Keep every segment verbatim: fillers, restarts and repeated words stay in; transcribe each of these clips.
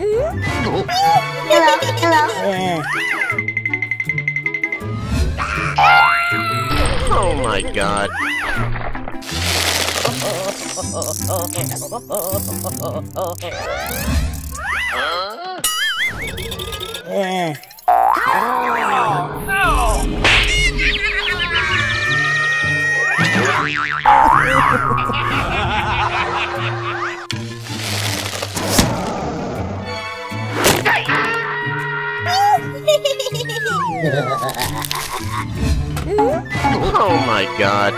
Hello, hello. Yeah. Oh my god. Huh? Yeah. Oh, no. Oh my god.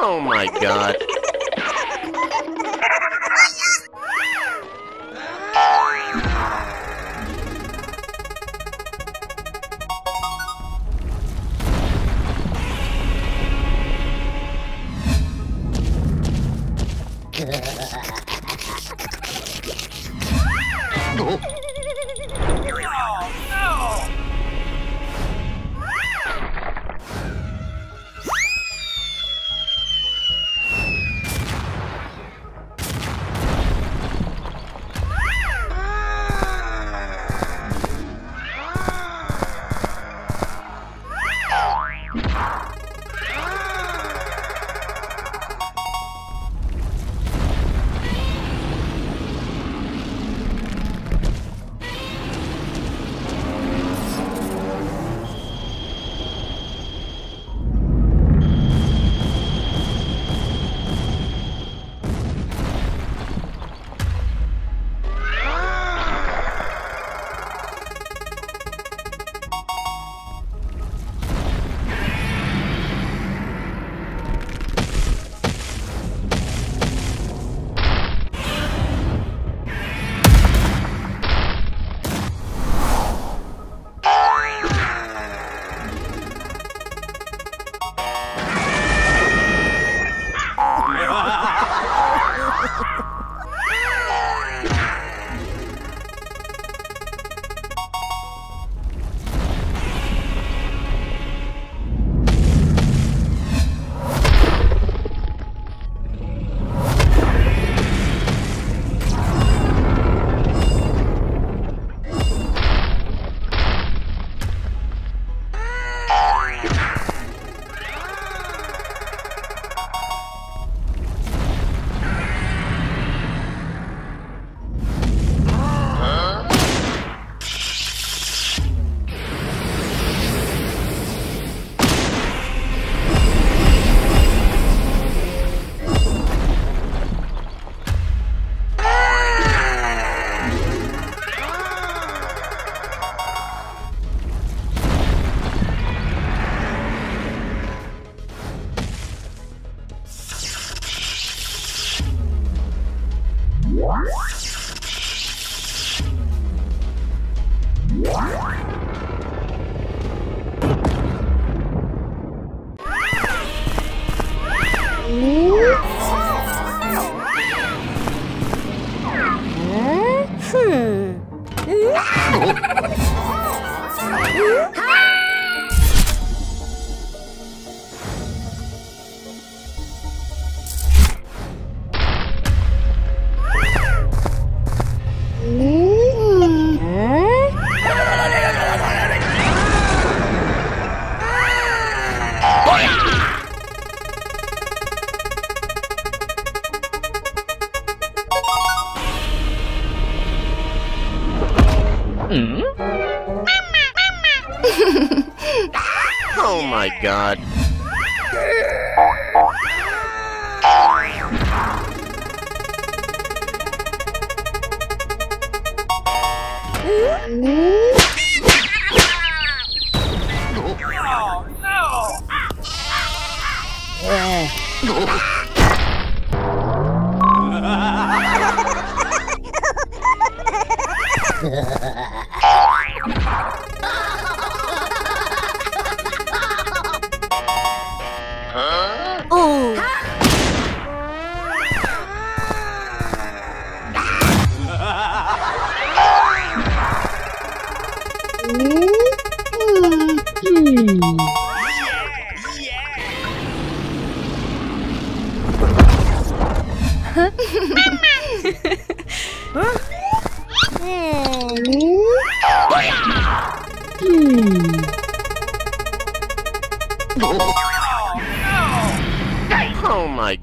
Oh my god.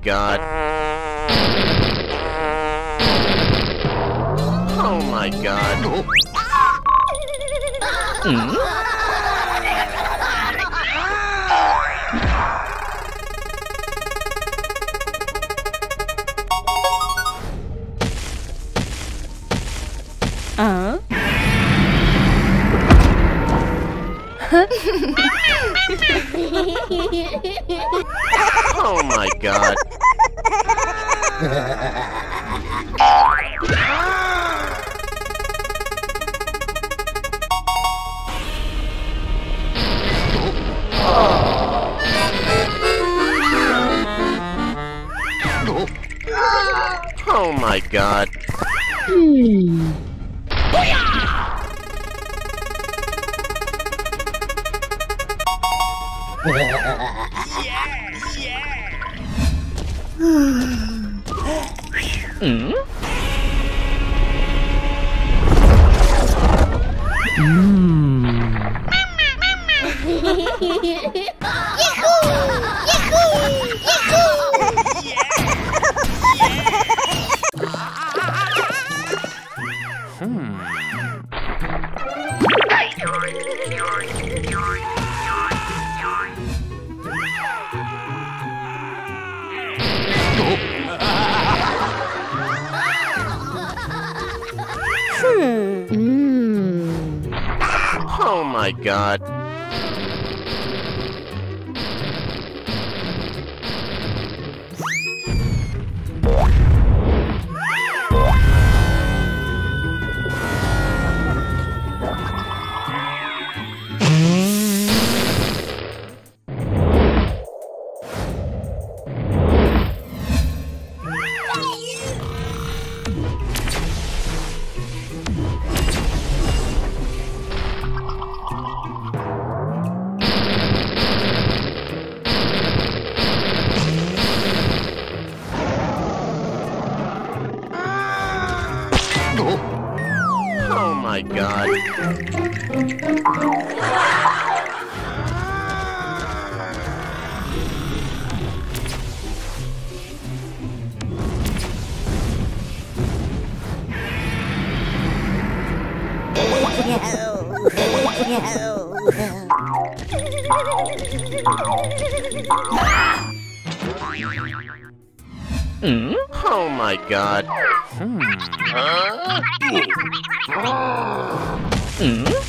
God. Oh my god. Oh my god. Hmm. Yeah, yeah. Mm? Mm. Oh my god. Oh my god. Mm? Oh my god. Hmm. Huh? Mm? Mm? Huh?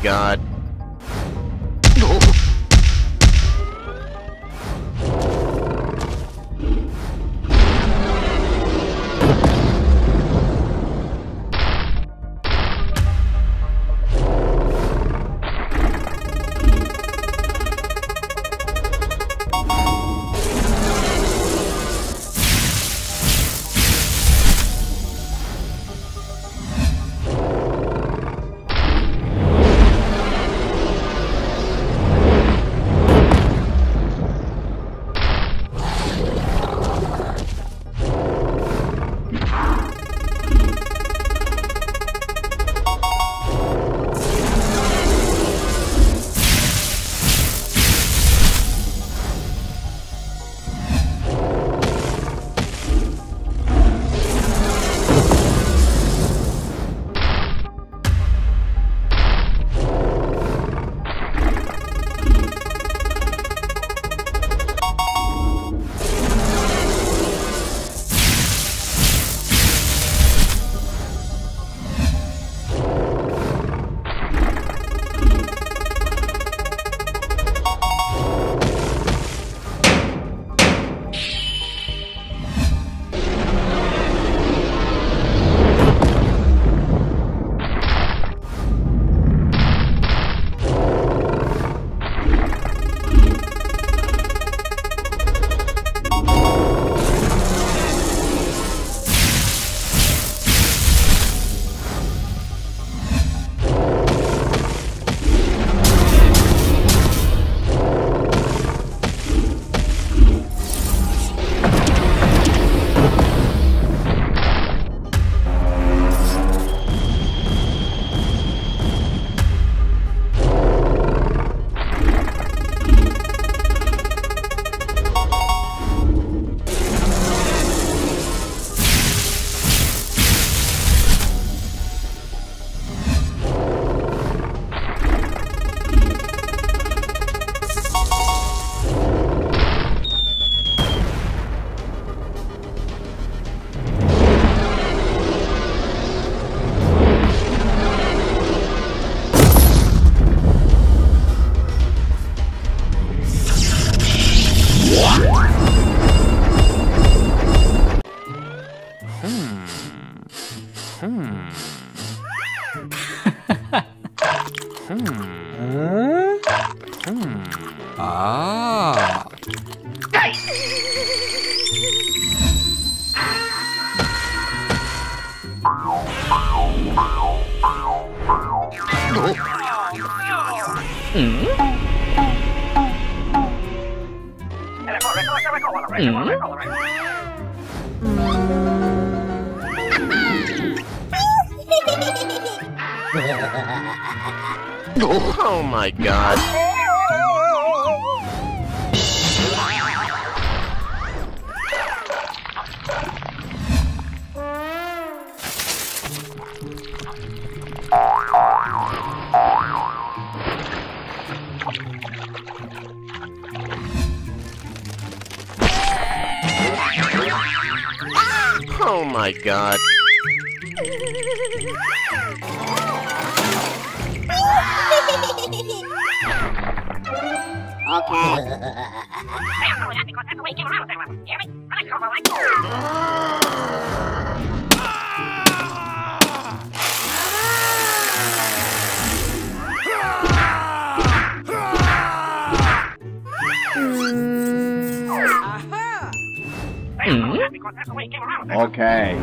God. Ah. Oh my God. Oh my God. Okay.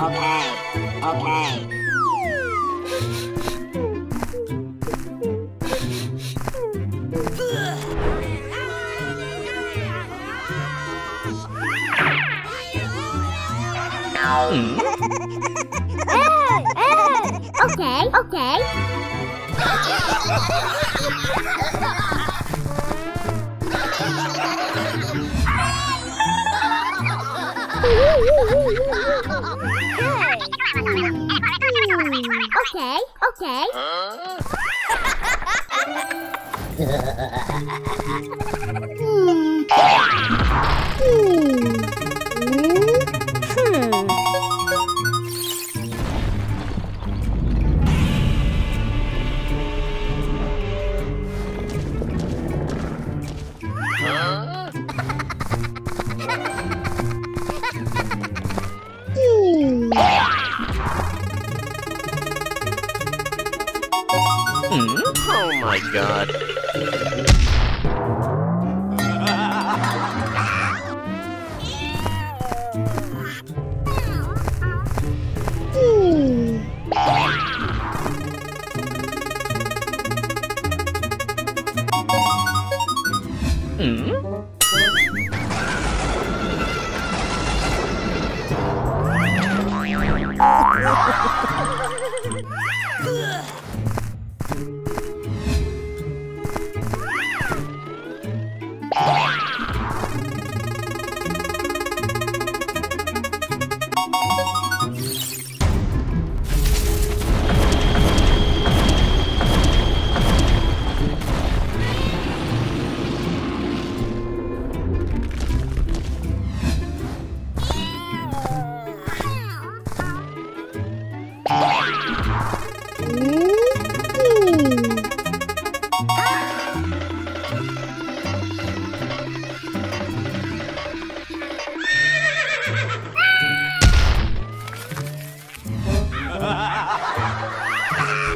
Okay, okay. Hey, hey. Okay, okay. Okay, okay. Hmm. Oh my God.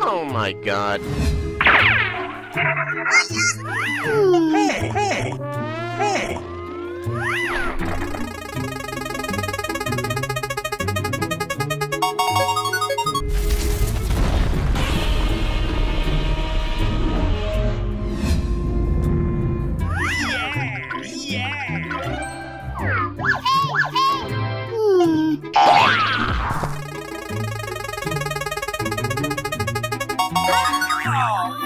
Oh my God. Hey, hey, hey. Oh!